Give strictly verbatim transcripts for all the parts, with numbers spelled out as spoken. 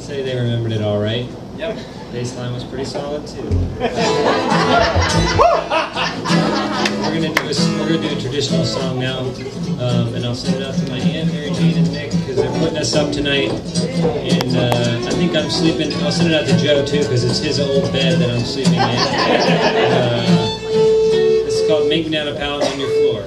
Say they remembered it all right. Yep. Baseline was pretty solid too. We're gonna do a we're gonna do a traditional song now, um, and I'll send it out to my aunt Mary Jane and Nick because they're putting us up tonight. And uh, I think I'm sleeping. I'll send it out to Joe too because it's his old bed that I'm sleeping in. Uh, it's called "Making Out a Pallet on Your Floor."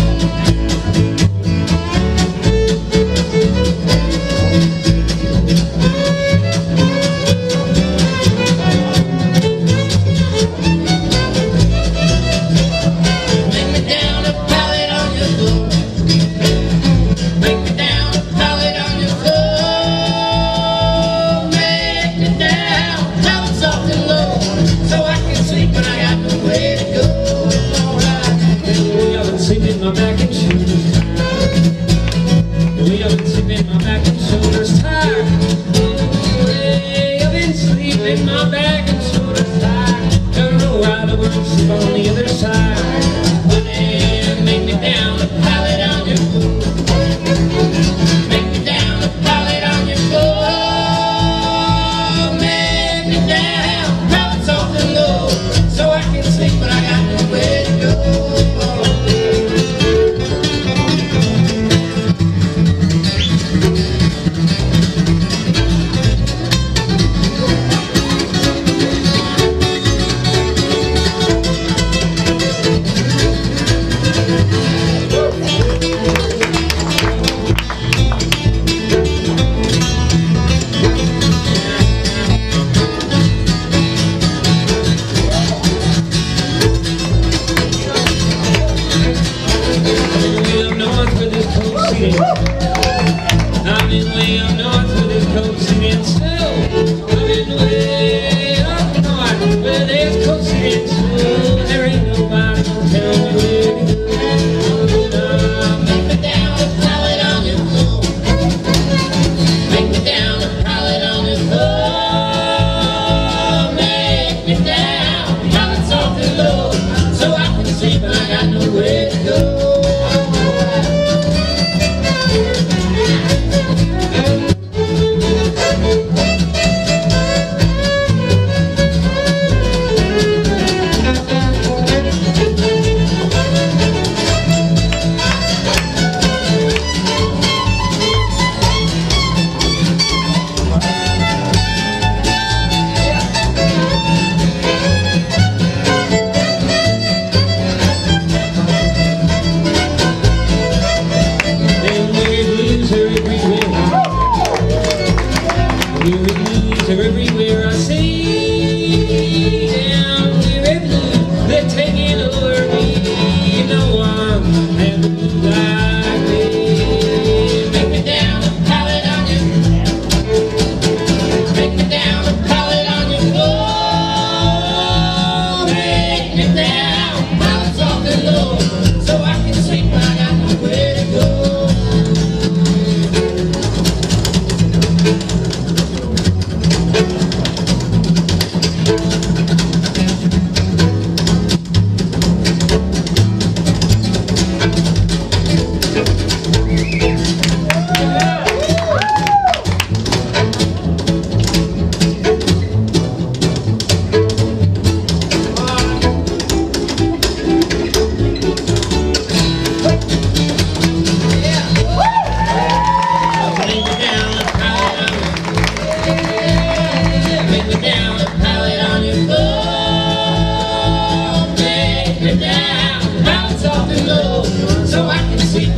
Sleep,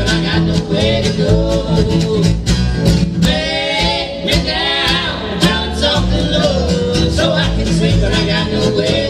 but I got no way.